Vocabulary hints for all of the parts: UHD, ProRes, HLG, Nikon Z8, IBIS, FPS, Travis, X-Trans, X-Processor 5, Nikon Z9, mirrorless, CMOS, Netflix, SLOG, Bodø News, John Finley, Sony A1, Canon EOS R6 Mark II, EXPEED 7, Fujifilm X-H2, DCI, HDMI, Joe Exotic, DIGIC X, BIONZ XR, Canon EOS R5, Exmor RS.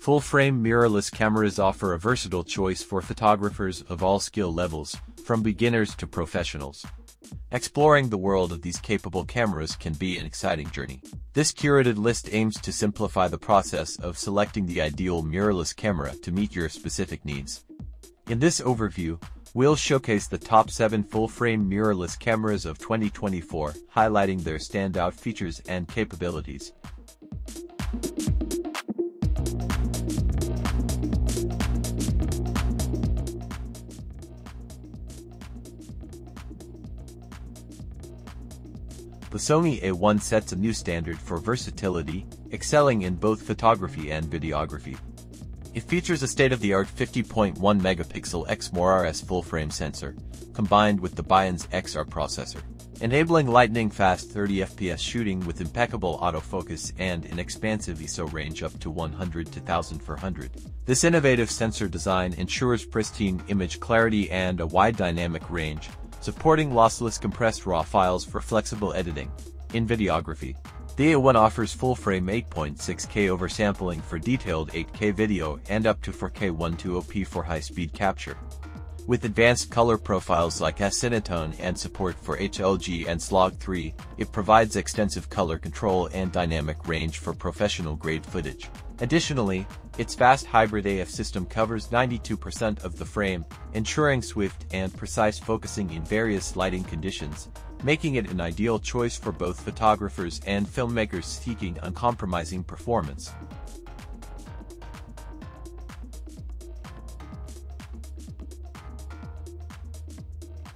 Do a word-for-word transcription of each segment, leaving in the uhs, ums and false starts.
Full-frame mirrorless cameras offer a versatile choice for photographers of all skill levels, from beginners to professionals. Exploring the world of these capable cameras can be an exciting journey. This curated list aims to simplify the process of selecting the ideal mirrorless camera to meet your specific needs. In this overview, we'll showcase the top seven full-frame mirrorless cameras of twenty twenty-four, highlighting their standout features and capabilities. The Sony A one sets a new standard for versatility, excelling in both photography and videography. It features a state-of-the-art fifty point one megapixel Exmor R S full-frame sensor, combined with the BIONZ X R processor, enabling lightning-fast thirty F P S shooting with impeccable autofocus and an expansive I S O range up to one hundred to one thousand four hundred. This innovative sensor design ensures pristine image clarity and a wide dynamic range, supporting lossless compressed RAW files for flexible editing. In videography, the A one offers full-frame eight point six K oversampling for detailed eight K video and up to four K one twenty P for high-speed capture. With advanced color profiles like acetone and support for H L G and S L O G three, it provides extensive color control and dynamic range for professional-grade footage. Additionally, its fast hybrid A F system covers ninety-two percent of the frame, ensuring swift and precise focusing in various lighting conditions, making it an ideal choice for both photographers and filmmakers seeking uncompromising performance.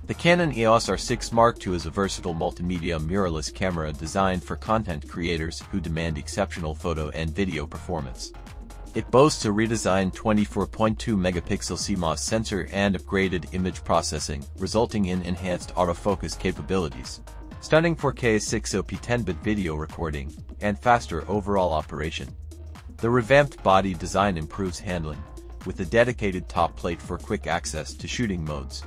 The Canon E O S R six Mark two is a versatile multimedia mirrorless camera designed for content creators who demand exceptional photo and video performance. It boasts a redesigned twenty-four point two megapixel C M O S sensor and upgraded image processing, resulting in enhanced autofocus capabilities, stunning four K six oh P ten bit video recording, and faster overall operation. The revamped body design improves handling, with a dedicated top plate for quick access to shooting modes.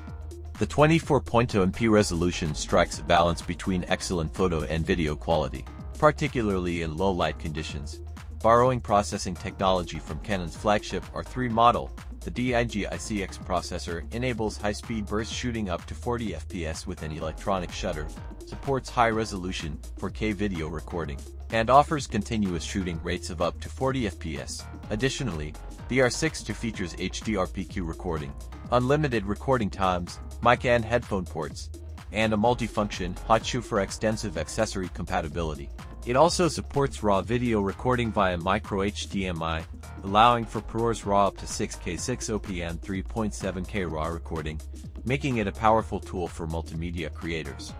The twenty-four point two M P resolution strikes a balance between excellent photo and video quality, particularly in low light conditions. Borrowing processing technology from Canon's flagship R three model, the DIGIC X processor enables high-speed burst shooting up to forty F P S with an electronic shutter, supports high-resolution four K video recording, and offers continuous shooting rates of up to forty F P S. Additionally, the R six features H D R P Q recording, unlimited recording times, mic and headphone ports, and a multifunction hot shoe for extensive accessory compatibility. It also supports RAW video recording via micro H D M I, allowing for ProRes RAW up to six K six oh P and three point seven K RAW recording, making it a powerful tool for multimedia creators.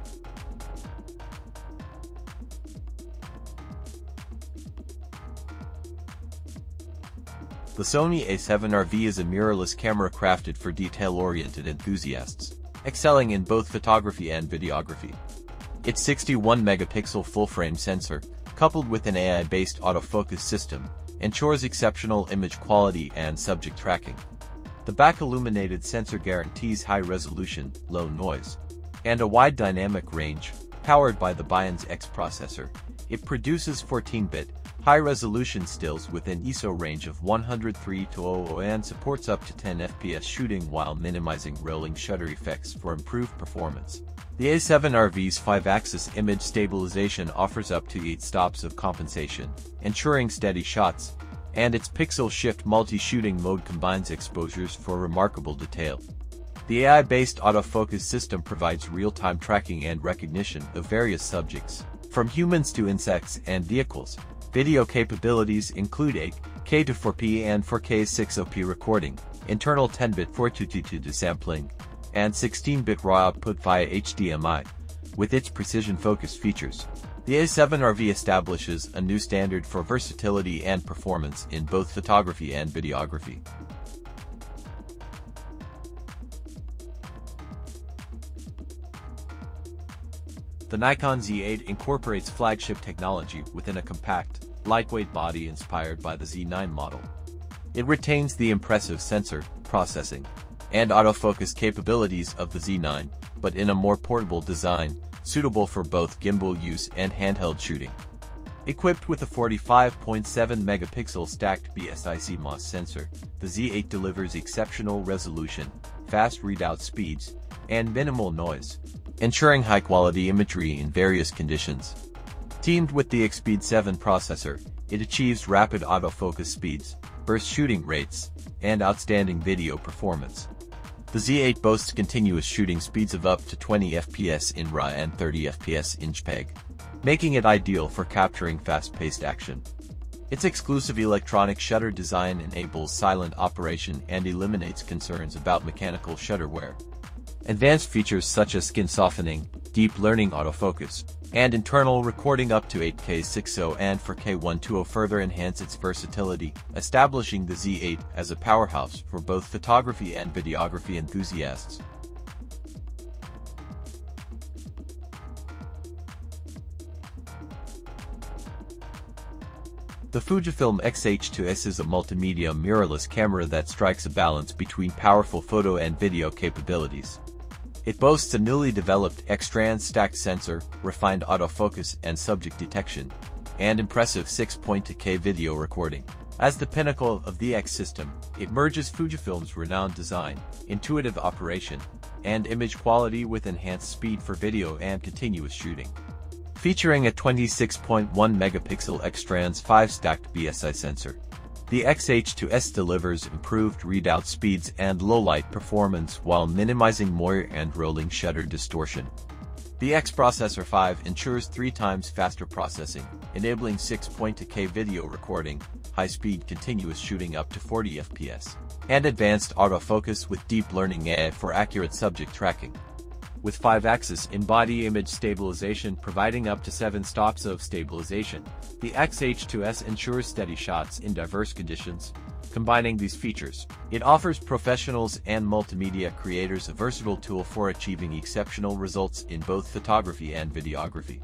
The Sony A seven R V is a mirrorless camera crafted for detail-oriented enthusiasts, excelling in both photography and videography. Its sixty-one megapixel full-frame sensor, coupled with an A I-based autofocus system, ensures exceptional image quality and subject tracking. The back-illuminated sensor guarantees high resolution, low noise, and a wide dynamic range. Powered by the BIONZ X processor, it produces fourteen bit, high-resolution stills with an I S O range of one hundred three to zero and supports up to ten F P S shooting while minimizing rolling shutter effects for improved performance. The A seven R V's five axis image stabilization offers up to eight stops of compensation, ensuring steady shots, and its pixel shift multi-shooting mode combines exposures for remarkable detail. The A I-based autofocus system provides real-time tracking and recognition of various subjects, from humans to insects and vehicles. Video capabilities include eight K to four P and four K six oh P recording, internal ten bit four two two two sampling, and sixteen bit RAW output via H D M I. With its precision focus features, the A seven R V establishes a new standard for versatility and performance in both photography and videography. The Nikon Z eight incorporates flagship technology within a compact, lightweight body inspired by the Z nine model. It retains the impressive sensor, processing, and autofocus capabilities of the Z nine, but in a more portable design, suitable for both gimbal use and handheld shooting. Equipped with a forty-five point seven megapixel stacked B S I C M O S sensor, the Z eight delivers exceptional resolution, fast readout speeds, and minimal noise, ensuring high-quality imagery in various conditions. Teamed with the EXPEED seven processor, it achieves rapid autofocus speeds, burst shooting rates, and outstanding video performance. The Z eight boasts continuous shooting speeds of up to twenty F P S in RAW and thirty F P S in JPEG, making it ideal for capturing fast-paced action. Its exclusive electronic shutter design enables silent operation and eliminates concerns about mechanical shutter wear. Advanced features such as skin softening, deep learning autofocus, and internal recording up to eight K sixty and four K one twenty further enhance its versatility, establishing the Z eight as a powerhouse for both photography and videography enthusiasts. The Fujifilm X H two S is a multimedia mirrorless camera that strikes a balance between powerful photo and video capabilities. It boasts a newly developed X-Trans stacked sensor, refined autofocus and subject detection, and impressive six point two K video recording. As the pinnacle of the X system, it merges Fujifilm's renowned design, intuitive operation, and image quality with enhanced speed for video and continuous shooting. Featuring a twenty-six point one megapixel X-Trans five stacked B S I sensor, the X H two S delivers improved readout speeds and low-light performance while minimizing moire and rolling shutter distortion. The X-Processor five ensures three times faster processing, enabling six point two K video recording, high-speed continuous shooting up to forty F P S, and advanced autofocus with deep learning A I for accurate subject tracking. With five axis in-body image stabilization providing up to seven stops of stabilization, the X H two S ensures steady shots in diverse conditions. Combining these features, it offers professionals and multimedia creators a versatile tool for achieving exceptional results in both photography and videography.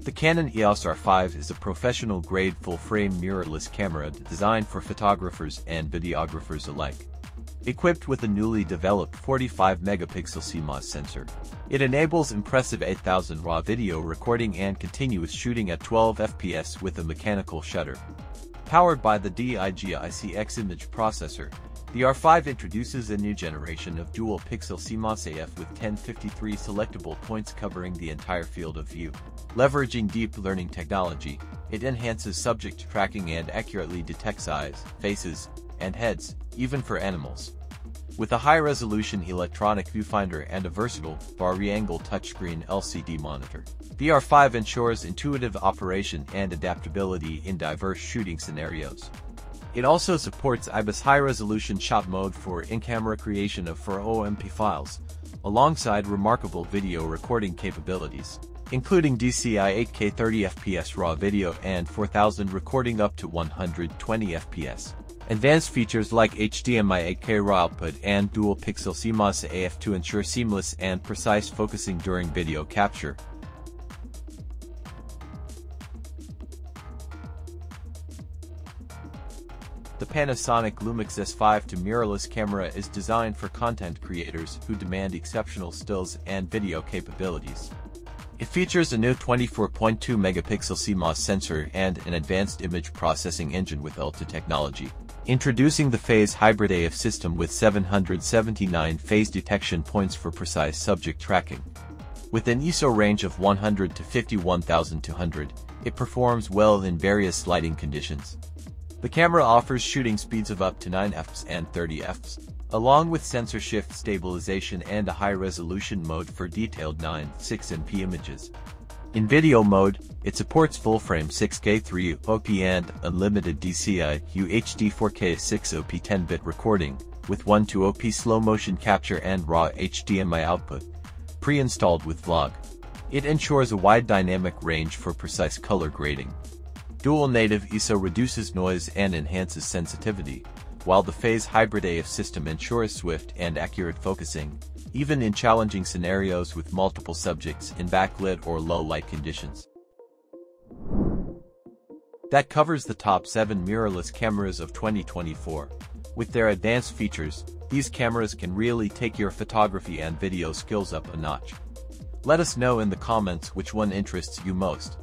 The Canon E O S R five is a professional-grade full-frame mirrorless camera designed for photographers and videographers alike. Equipped with a newly developed forty-five megapixel C M O S sensor, it enables impressive eight thousand RAW video recording and continuous shooting at twelve F P S with a mechanical shutter. Powered by the DIGIC X image processor, the R five introduces a new generation of dual-pixel C M O S A F with ten fifty-three selectable points covering the entire field of view. Leveraging deep learning technology, it enhances subject tracking and accurately detects eyes, faces, and heads, even for animals. With a high-resolution electronic viewfinder and a versatile, bar-angle touchscreen L C D monitor, the R five ensures intuitive operation and adaptability in diverse shooting scenarios. It also supports I B I S high-resolution shot mode for in-camera creation of four O M P files, alongside remarkable video recording capabilities, including D C I eight K thirty F P S RAW video and four thousand recording up to one hundred twenty F P S. Advanced features like H D M I eight K RAW output and dual-pixel C M O S A F to ensure seamless and precise focusing during video capture. The Panasonic Lumix S five to mirrorless camera is designed for content creators who demand exceptional stills and video capabilities. It features a new twenty-four point two megapixel C M O S sensor and an advanced image processing engine with Ultra technology, introducing the phase hybrid A F system with seven hundred seventy-nine phase detection points for precise subject tracking. With an I S O range of one hundred to fifty-one thousand two hundred, it performs well in various lighting conditions. The camera offers shooting speeds of up to nine F P S and thirty F P S, along with sensor shift stabilization and a high-resolution mode for detailed nine point six N P images. In video mode, it supports full-frame six K three K and unlimited D C I U H D four K six K ten bit recording, with one twenty P slow-motion capture and raw H D M I output, pre-installed with vlog. It ensures a wide dynamic range for precise color grading. Dual native I S O reduces noise and enhances sensitivity, while the phase hybrid A F system ensures swift and accurate focusing, even in challenging scenarios with multiple subjects in backlit or low light conditions. That covers the top seven mirrorless cameras of twenty twenty-four. With their advanced features, These cameras can really take your photography and video skills up a notch. Let us know in the comments which one interests you most.